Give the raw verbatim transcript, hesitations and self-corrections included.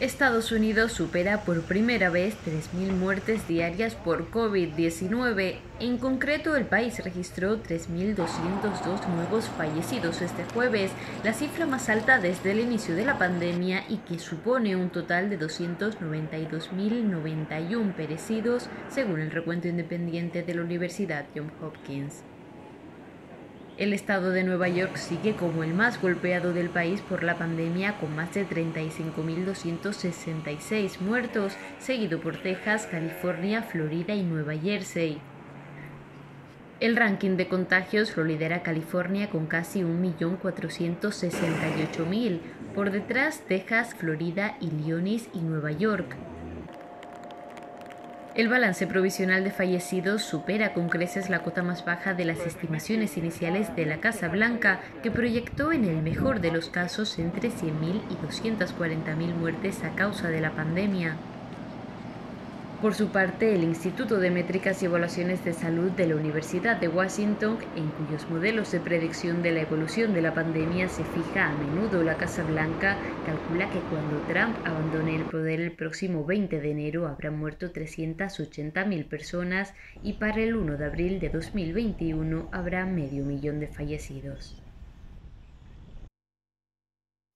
Estados Unidos supera por primera vez tres mil muertes diarias por COVID diecinueve. En concreto, el país registró tres mil doscientos dos nuevos fallecidos este jueves, la cifra más alta desde el inicio de la pandemia y que supone un total de doscientos noventa y dos mil noventa y uno perecidos, según el recuento independiente de la Universidad Johns Hopkins. El estado de Nueva York sigue como el más golpeado del país por la pandemia, con más de treinta y cinco mil doscientos sesenta y seis muertos, seguido por Texas, California, Florida y Nueva Jersey. El ranking de contagios lo lidera California con casi un millón cuatrocientos sesenta y ocho mil, por detrás Texas, Florida, Illinois y Nueva York. El balance provisional de fallecidos supera con creces la cuota más baja de las estimaciones iniciales de la Casa Blanca, que proyectó en el mejor de los casos entre cien mil y doscientas cuarenta mil muertes a causa de la pandemia. Por su parte, el Instituto de Métricas y Evaluaciones de Salud de la Universidad de Washington, en cuyos modelos de predicción de la evolución de la pandemia se fija a menudo la Casa Blanca, calcula que cuando Trump abandone el poder el próximo veinte de enero habrán muerto trescientas ochenta mil personas y para el uno de abril de dos mil veintiuno habrá medio millón de fallecidos.